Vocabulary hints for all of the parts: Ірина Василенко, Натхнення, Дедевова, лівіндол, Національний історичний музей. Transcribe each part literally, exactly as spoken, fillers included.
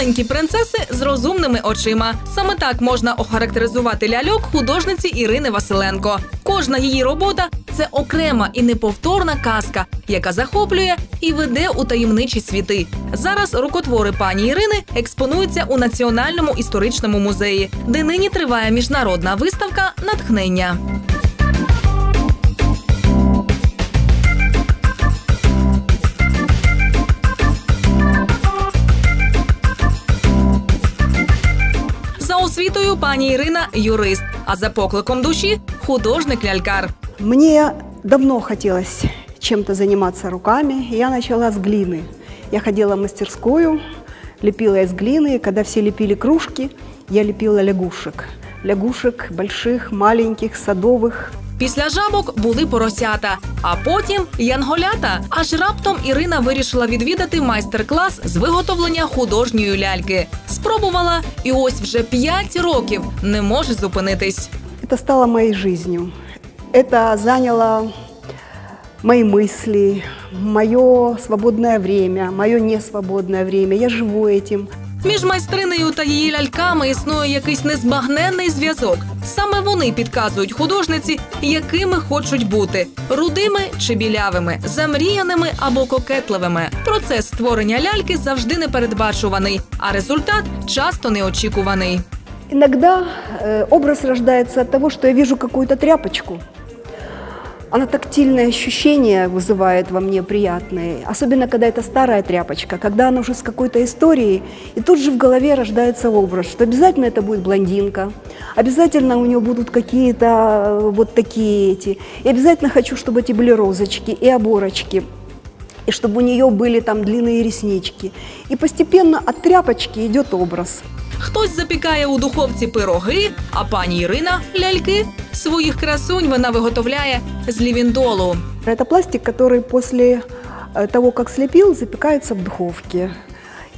Маленькі принцеси з розумними очима. Саме так можна охарактеризувати ляльок художниці Ірини Василенко. Кожна її робота – це окрема і неповторна казка, яка захоплює і веде у таємничі світи. Зараз рукотвори пані Ірини експонуються у Національному історичному музеї, де нині триває міжнародна виставка «Натхнення». Освітою пані Ірина – юрист, а за покликом душі – художник-лялькар. Мені давно хотілося чим-то займатися руками, і я почала з глини. Я ходила в мастерскую, ліпила з глини, і коли всі ліпили кружки, я ліпила лягушек. Лягушек великих, маленьких, садових. Після жабок були поросята, а потім – янголята. Аж раптом Ірина вирішила відвідати майстер-клас з виготовлення художньої ляльки. Спробувала і ось вже п'ять років не може зупинитись. Це стало моєю життю. Це зайняло мої мислі, моє свободне час, моє несвободне час. Я живу цим. Між майстринею та її ляльками існує якийсь незбагненний зв'язок. Саме вони підказують художниці, якими хочуть бути – рудими чи білявими, замріяними або кокетливими. Процес створення ляльки завжди непередбачуваний, а результат часто неочікуваний. Іноді образ народжується від того, що я бачу якусь тряпочку. Она тактильное ощущение вызывает во мне приятные, особенно когда это старая тряпочка, когда она уже с какой-то историей, и тут же в голове рождается образ, что обязательно это будет блондинка, обязательно у нее будут какие-то вот такие эти, и обязательно хочу, чтобы эти были розочки и оборочки, и чтобы у нее были там длинные реснички. И постепенно от тряпочки идет образ. Хтось запікає у духовці пироги, а пані Ірина – ляльки. Своїх красунь вона виготовляє з лівіндолу. Це пластик, який після того, як сліпив, запікається в духовці.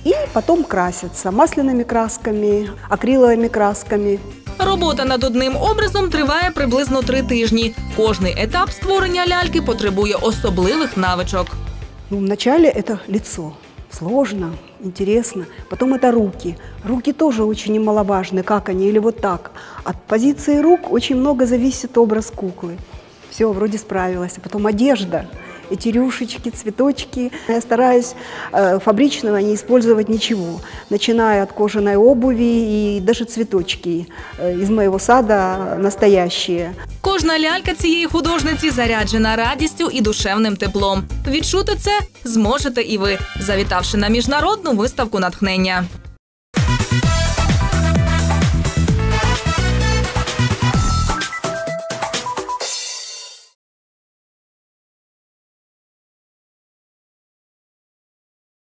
І потім краситься масляними красками, акриловими красками. Робота над одним образом триває приблизно три тижні. Кожний етап створення ляльки потребує особливих навичок. Вначале це лицо. Сложно, интересно. Потом это руки. Руки тоже очень немаловажны, как они или вот так. От позиции рук очень много зависит образ куклы. Все, вроде справилась. А потом одежда. Эти рюшечки, цветочки. Я стараюсь э, фабричного не использовать ничего. Начиная от кожаной обуви и даже цветочки э, из моего сада настоящие. Кожна лялька цієї художниці заряджена радістю і душевним теплом. Відчути це зможете і ви, завітавши на міжнародну виставку «Натхнення».